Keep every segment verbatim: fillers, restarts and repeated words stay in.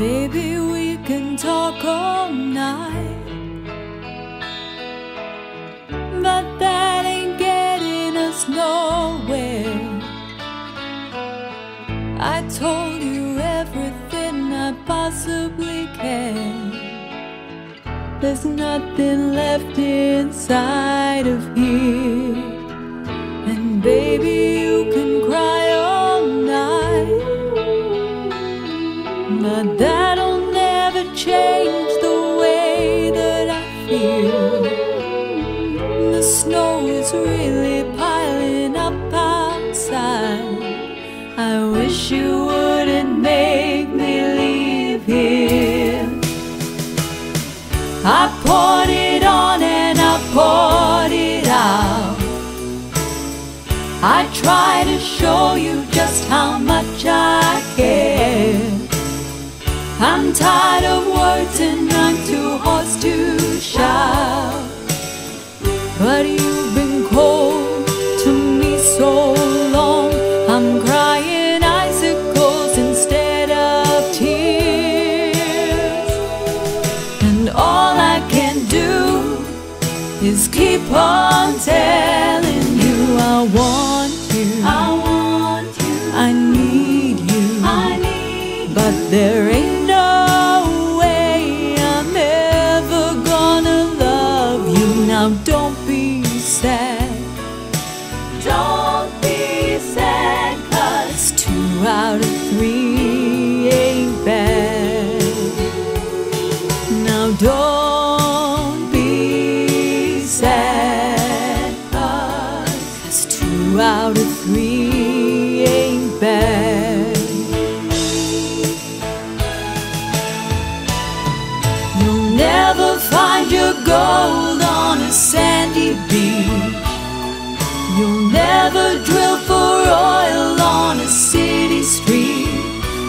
Baby, we can talk all night, but that ain't getting us nowhere. I told you everything I possibly can. There's nothing left inside of here. And baby, you can cry all night, but that'll never change the way that I feel. The snow is really piling up outside. I wish you wouldn't make me leave here. I poured it on and I poured it out. I try to show you just how much I care. I'm tired of words and I'm too hoarse to shout, but you've been cold to me so long. I'm crying icicles instead of tears, and all I can do is keep on telling you I want you, I want you, I need you, I need you, but there ain't. Don't be sad, don't be sad, 'cause two out of three ain't bad. Now don't be sad, 'cause two out of three ain't bad. You'll never find your gold on a sandy beach. You'll never drill for oil on a city street.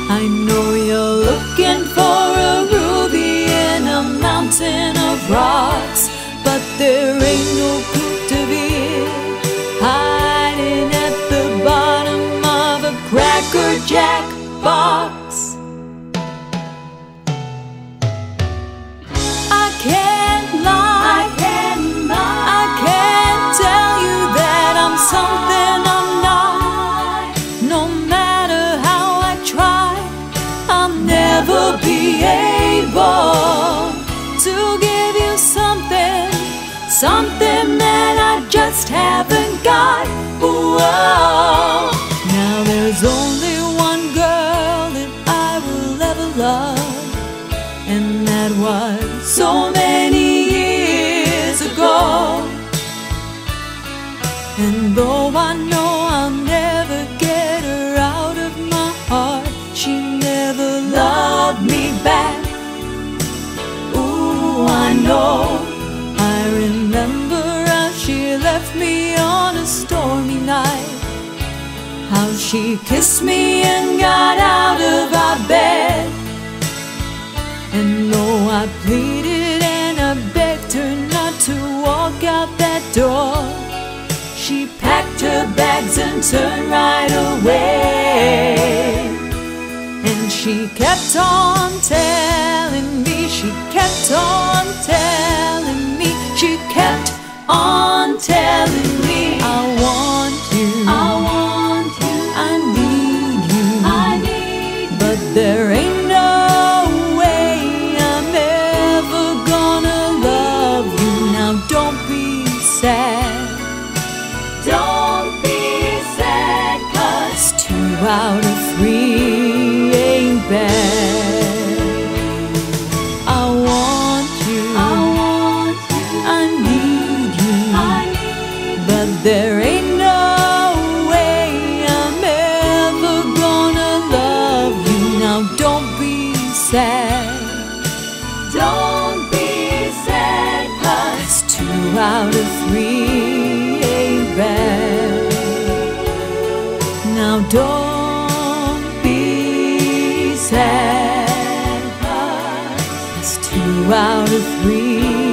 I know you're looking for a ruby in a mountain of rocks, but there ain't no clue to be hiding at the bottom of a Cracker Jack box. Something I'm not. No matter how I try, I'll never be able to give you something, something that I just haven't got. Whoa. Now there's only one girl that I will ever love, and that was so many years ago. And though I know I'll never get her out of my heart, she never loved me back. Ooh, I know. I remember how she left me on a stormy night, how she kissed me and got out of our bed. And though I pleaded and I begged her not to walk out that door, she packed her bags and turned right away. And she kept on telling me, she kept on telling me, she kept on telling me, I want you, I want you, I need you, I need you, but there ain't no way I'm ever gonna love you. Now don't be sad, don't be sad, 'cause two out of three ain't bad. I want you, I want you, I need you, I need you, but there ain't no way I'm ever gonna love you. Now don't be sad, don't be sad, 'cause two out of three. Now don't be sad, 'cause two out of three.